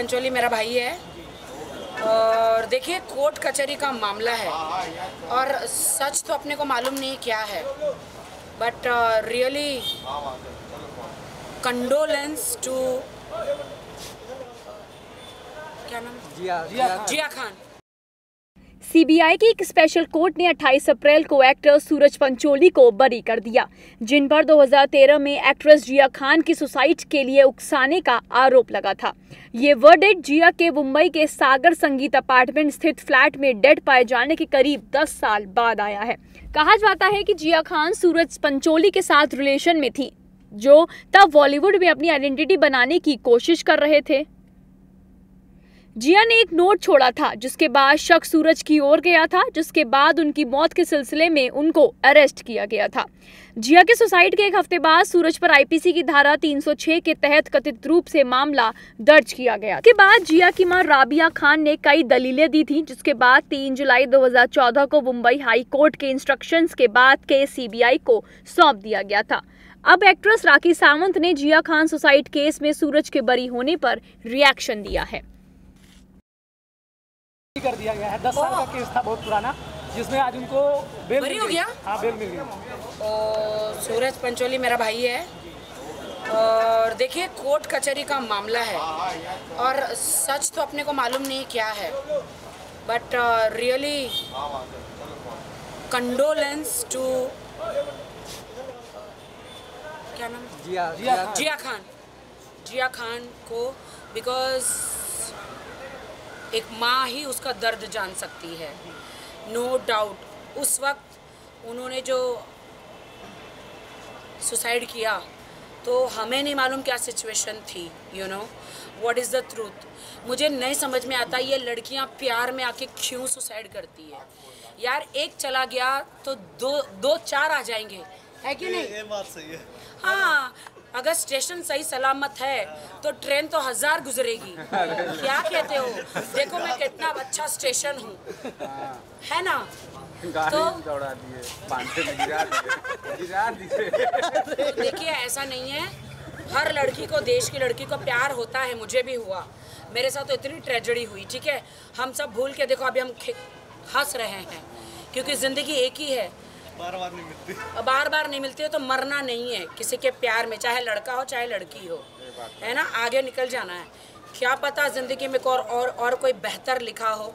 पंचोली मेरा भाई है और देखिए कोर्ट कचहरी का मामला है और सच तो अपने को मालूम नहीं क्या है, बट रियली कंडोलेंस टू क्या नाम जिया खान। सीबीआई की एक स्पेशल कोर्ट ने 28 अप्रैल को एक्टर सूरज पंचोली को बरी कर दिया, जिन पर 2013 में एक्ट्रेस जिया खान की सुसाइड के लिए उकसाने का आरोप लगा था। ये वर्डिक्ट जिया के मुंबई के सागर संगीत अपार्टमेंट स्थित फ्लैट में डेड पाए जाने के करीब 10 साल बाद आया है। कहा जाता है कि जिया खान सूरज पंचोली के साथ रिलेशन में थी, जो तब बॉलीवुड में अपनी आइडेंटिटी बनाने की कोशिश कर रहे थे। जिया ने एक नोट छोड़ा था, जिसके बाद शक सूरज की ओर गया था, जिसके बाद उनकी मौत के सिलसिले में उनको अरेस्ट किया गया था। जिया के सुसाइड के एक हफ्ते बाद सूरज पर आईपीसी की धारा 306 के तहत कथित रूप से मामला दर्ज किया गया। इसके बाद जिया की मां राबिया खान ने कई दलीलें दी थी, जिसके बाद 3 जुलाई 2014 को मुंबई हाई कोर्ट के इंस्ट्रक्शंस के बाद केस CBI को सौंप दिया गया था। अब एक्ट्रेस राखी सावंत ने जिया खान सुसाइड केस में सूरज के बरी होने पर रिएक्शन दिया है। कर दिया गया है। 10 साल का केस था बहुत पुराना, जिसमें आज उनको बेल बरी हो गया। हाँ, बेल मिल गया। और सूरज पंचोली मेरा भाई है और देखिए कोर्ट कचहरी का मामला है और सच तो अपने को मालूम नहीं क्या है, बट रियली कंडोलेंस टू क्या नाम जिया खान को, बिकॉज एक माँ ही उसका दर्द जान सकती है, नो डाउट। उस वक्त उन्होंने जो सुसाइड किया तो हमें नहीं मालूम क्या सिचुएशन थी, you know what is the truth. मुझे नहीं समझ में आता ये लड़कियाँ प्यार में आके क्यों सुसाइड करती है यार। एक चला गया तो दो चार आ जाएंगे, है कि नहीं? ये बात सही है। हाँ, अगर स्टेशन सही सलामत है तो ट्रेन तो 1000 गुजरेगी। क्या कहते हो? देखो मैं कितना अच्छा स्टेशन हूँ, है ना? तो देखिए ऐसा नहीं है, हर लड़की को, देश की लड़की को प्यार होता है। मुझे भी हुआ, मेरे साथ तो इतनी ट्रेजेडी हुई, ठीक है। हम सब भूल के देखो अभी हम हंस रहे हैं, क्योंकि ज़िंदगी एक ही है, बार-बार नहीं मिलती। बार-बार नहीं मिलती है तो मरना नहीं है किसी के प्यार में, चाहे लड़का हो चाहे लड़की हो, है ना? आगे निकल जाना है। क्या पता ज़िंदगी में और कोई बेहतर लिखा हो।